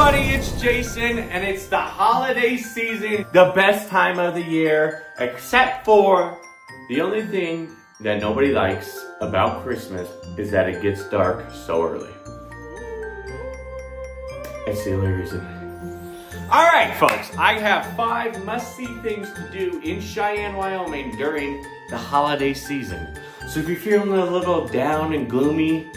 everybody, it's Jason, and it's the holiday season, the best time of the year, except for the only thing that nobody likes about Christmas is that it gets dark so early. It's the only reason. All right, folks, I have 5 must-see things to do in Cheyenne, Wyoming during the holiday season. So if you're feeling a little down and gloomy,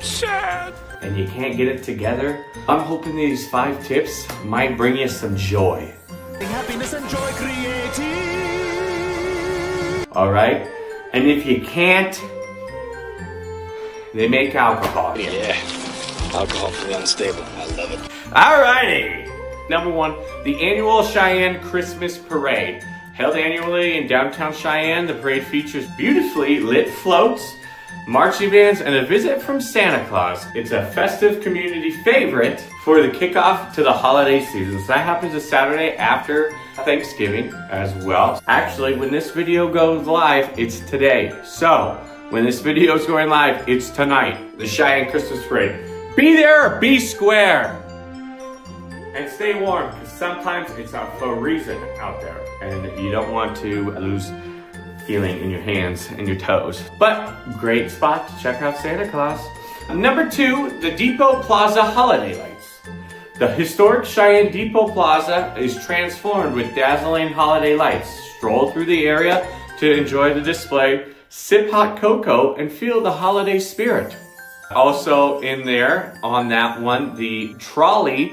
sad, and you can't get it together, I'm hoping these 5 tips might bring you some joy. Happiness and joy creating. All right, and if you can't, they make alcohol. Yeah, alcohol-free unstable, I love it. All righty, number 1, the annual Cheyenne Christmas Parade. Held annually in downtown Cheyenne, the parade features beautifully lit floats, marching bands, and a visit from Santa Claus. It's a festive community favorite for the kickoff to the holiday season. So that happens a Saturday after Thanksgiving as well. Actually, when this video goes live, it's today. So when this video is going live, it's tonight, the Cheyenne Christmas Parade. Be there or be square. And stay warm, because sometimes it's out for a reason out there. And you don't want to lose feeling in your hands and your toes. But great spot to check out Santa Claus. Number 2, the Depot Plaza holiday lights. The historic Cheyenne Depot Plaza is transformed with dazzling holiday lights. Stroll through the area to enjoy the display, sip hot cocoa, and feel the holiday spirit. Also in there, on that one, the trolley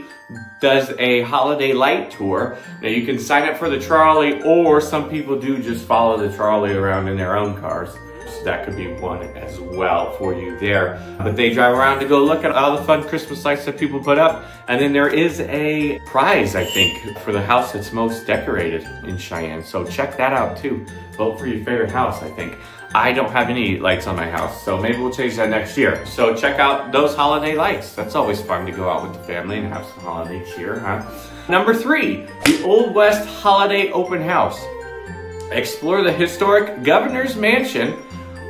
does a holiday light tour. Now you can sign up for the trolley, or some people do just follow the trolley around in their own cars. So that could be one as well for you there. But they drive around to go look at all the fun Christmas lights that people put up. And then there is a prize, I think, for the house that's most decorated in Cheyenne. So check that out too. Vote for your favorite house, I think. I don't have any lights on my house, so maybe we'll change that next year. So check out those holiday lights. That's always fun to go out with the family and have some holiday cheer, huh? Number 3, the Old West Holiday Open House. Explore the historic Governor's Mansion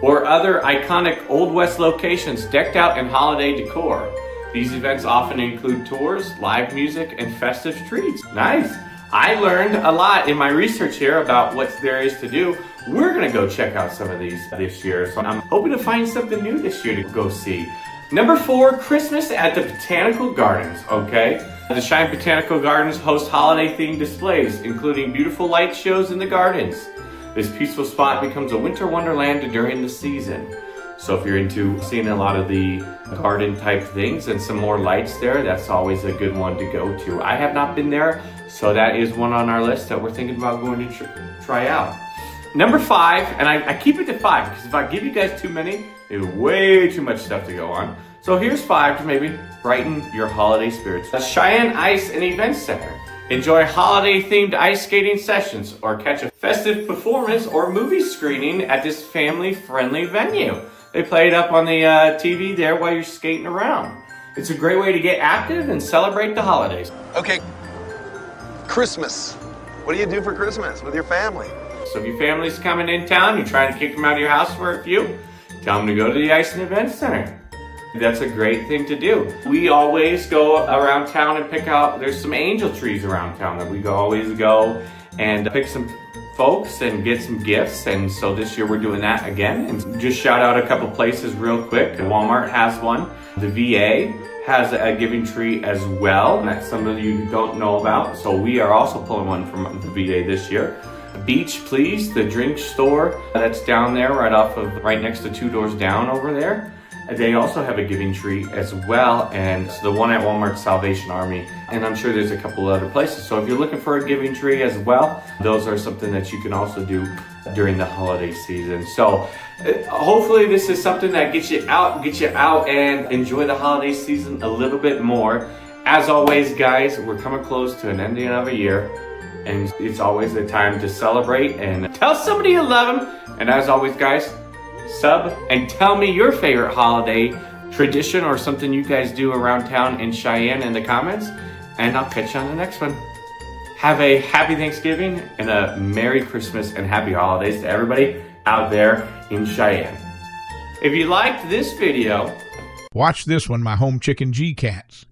or other iconic Old West locations decked out in holiday decor. These events often include tours, live music, and festive treats. Nice. I learned a lot in my research here about what there is to do. We're gonna go check out some of these this year, so I'm hoping to find something new this year to go see. Number 4, Christmas at the Botanical Gardens, okay? The Shine Botanical Gardens host holiday-themed displays, including beautiful light shows in the gardens. This peaceful spot becomes a winter wonderland during the season. So if you're into seeing a lot of the garden type things and some more lights there, that's always a good one to go to. I have not been there, so that is one on our list that we're thinking about going to try out. Number 5, and I keep it to 5, because if I give you guys too many, there's way too much stuff to go on. So here's 5 to maybe brighten your holiday spirits. The Cheyenne Ice and Events Center. Enjoy holiday-themed ice skating sessions, or catch a festive performance or movie screening at this family-friendly venue. They play it up on the TV there while you're skating around. It's a great way to get active and celebrate the holidays. Okay, Christmas. What do you do for Christmas with your family? So if your family's coming in town, you're trying to kick them out of your house for a few, tell them to go to the Ice and Events Center. That's a great thing to do. We always go around town and pick out, there's some angel trees around town that we always go and pick some folks and get some gifts, and so this year we're doing that again. And just shout out a couple places real quick. Walmart has one. The VA has a giving tree as well, and that's something you don't know about, so we are also pulling one from the VA this year. Beach Please, the drink store that's down there right next to 2 doors down over there. They also have a giving tree as well, and it's the one at Walmart, Salvation Army, and I'm sure there's a couple other places. So if you're looking for a giving tree as well, those are something that you can also do during the holiday season. So hopefully this is something that gets you out and enjoy the holiday season a little bit more. As always, guys, we're coming close to an ending of a year, and it's always a time to celebrate and tell somebody you love them. And as always, guys, sub and tell me your favorite holiday tradition or something you guys do around town in Cheyenne in the comments, and I'll catch you on the next one. Have a happy Thanksgiving and a Merry Christmas and happy holidays to everybody out there in Cheyenne. If you liked this video, watch this one, my home chicken G-Cats.